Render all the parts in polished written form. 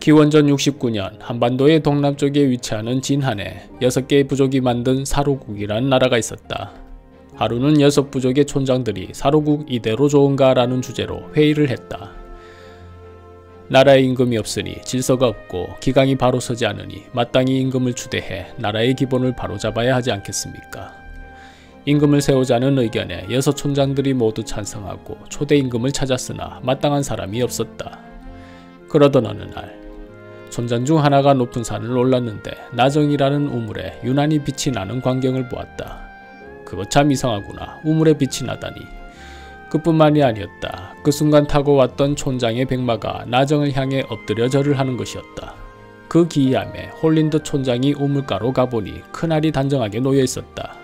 기원전 69년 한반도의 동남쪽에 위치하는 진한에 6개의 부족이 만든 사로국이란 나라가 있었다. 하루는 6부족의 촌장들이 사로국 이대로 좋은가 라는 주제로 회의를 했다. 나라에 임금이 없으니 질서가 없고 기강이 바로 서지 않으니 마땅히 임금을 추대해 나라의 기본을 바로잡아야 하지 않겠습니까? 임금을 세우자는 의견에 6촌장들이 모두 찬성하고 초대 임금을 찾았으나 마땅한 사람이 없었다. 그러던 어느 날 촌장 중 하나가 높은 산을 올랐는데 나정이라는 우물에 유난히 빛이 나는 광경을 보았다. 그거 참 이상하구나. 우물에 빛이 나다니. 그뿐만이 아니었다. 그 순간 타고 왔던 촌장의 백마가 나정을 향해 엎드려 절을 하는 것이었다. 그 기이함에 홀린 듯 촌장이 우물가로 가보니 큰 알이 단정하게 놓여있었다.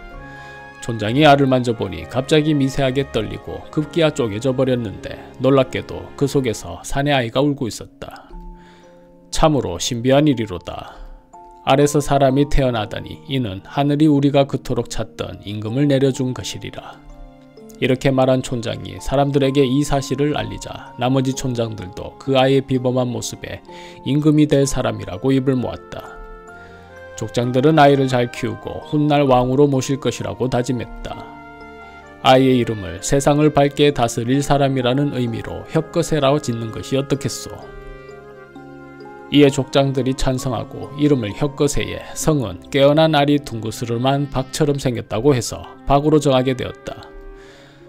촌장이 알을 만져보니 갑자기 미세하게 떨리고 급기야 쪼개져 버렸는데 놀랍게도 그 속에서 사내 아이가 울고 있었다. 참으로 신비한 일이로다. 알에서 사람이 태어나다니 이는 하늘이 우리가 그토록 찾던 임금을 내려준 것이리라. 이렇게 말한 촌장이 사람들에게 이 사실을 알리자 나머지 촌장들도 그 아이의 비범한 모습에 임금이 될 사람이라고 입을 모았다. 족장들은 아이를 잘 키우고 훗날 왕으로 모실 것이라고 다짐했다. 아이의 이름을 세상을 밝게 다스릴 사람이라는 의미로 혁거세라고 짓는 것이 어떻겠소. 이에 족장들이 찬성하고 이름을 혁거세에 성은 깨어난 알이 둥그스름한 박처럼 생겼다고 해서 박으로 정하게 되었다.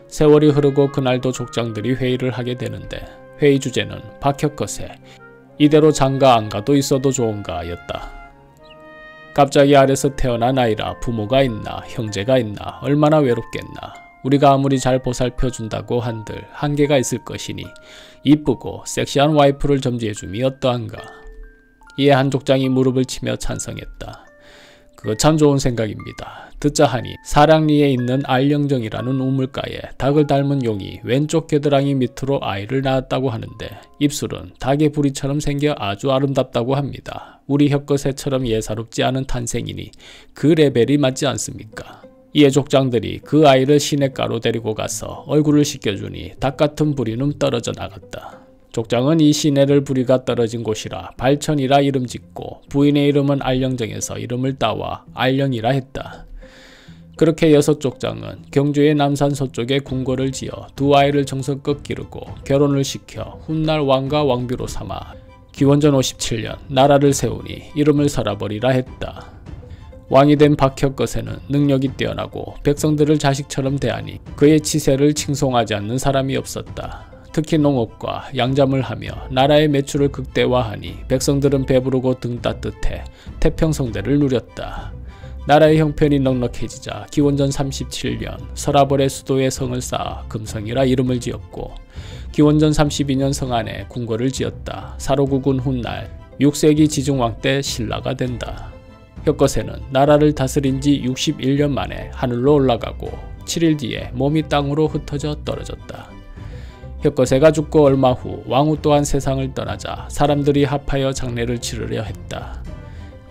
세월이 흐르고 그날도 족장들이 회의를 하게 되는데 회의 주제는 박혁거세, 이대로 장가 안 가도 있어도 좋은가 였다. 갑자기 알에서 태어난 아이라 부모가 있나 형제가 있나 얼마나 외롭겠나. 우리가 아무리 잘 보살펴준다고 한들 한계가 있을 것이니 이쁘고 섹시한 와이프를 점지해줌이 어떠한가. 이에 한 족장이 무릎을 치며 찬성했다. 그거 참 좋은 생각입니다. 듣자 하니 사랑리에 있는 알령정이라는 우물가에 닭을 닮은 용이 왼쪽 겨드랑이 밑으로 아이를 낳았다고 하는데 입술은 닭의 부리처럼 생겨 아주 아름답다고 합니다. 우리 혁거새처럼 예사롭지 않은 탄생이니 그 레벨이 맞지 않습니까? 이에 족장들이 그 아이를 시냇가로 데리고 가서 얼굴을 씻겨주니 닭같은 부리는 떨어져 나갔다. 족장은 이 시내를 부리가 떨어진 곳이라 발천이라 이름 짓고 부인의 이름은 알령정에서 이름을 따와 알령이라 했다. 그렇게 6족장은 경주의 남산 서쪽에 궁궐을 지어 두 아이를 정성껏 기르고 결혼을 시켜 훗날 왕과 왕비로 삼아 기원전 57년 나라를 세우니 이름을 설아버리라 했다. 왕이 된 박혁거세는 능력이 뛰어나고 백성들을 자식처럼 대하니 그의 치세를 칭송하지 않는 사람이 없었다. 특히 농업과 양잠을 하며 나라의 매출을 극대화하니 백성들은 배부르고 등 따뜻해 태평성대를 누렸다. 나라의 형편이 넉넉해지자 기원전 37년 설아벌의 수도에 성을 쌓아 금성이라 이름을 지었고 기원전 32년 성안에 궁궐을 지었다. 사로국은 훗날 6세기 지중왕 때 신라가 된다. 혁거세는 나라를 다스린 지 61년 만에 하늘로 올라가고 7일 뒤에 몸이 땅으로 흩어져 떨어졌다. 혁거세가 죽고 얼마 후 왕후 또한 세상을 떠나자 사람들이 합하여 장례를 치르려 했다.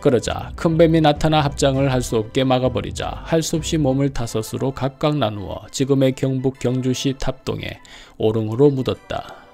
그러자 큰 뱀이 나타나 합장을 할 수 없게 막아버리자 할 수 없이 몸을 다섯으로 각각 나누어 지금의 경북 경주시 탑동에 오릉으로 묻었다.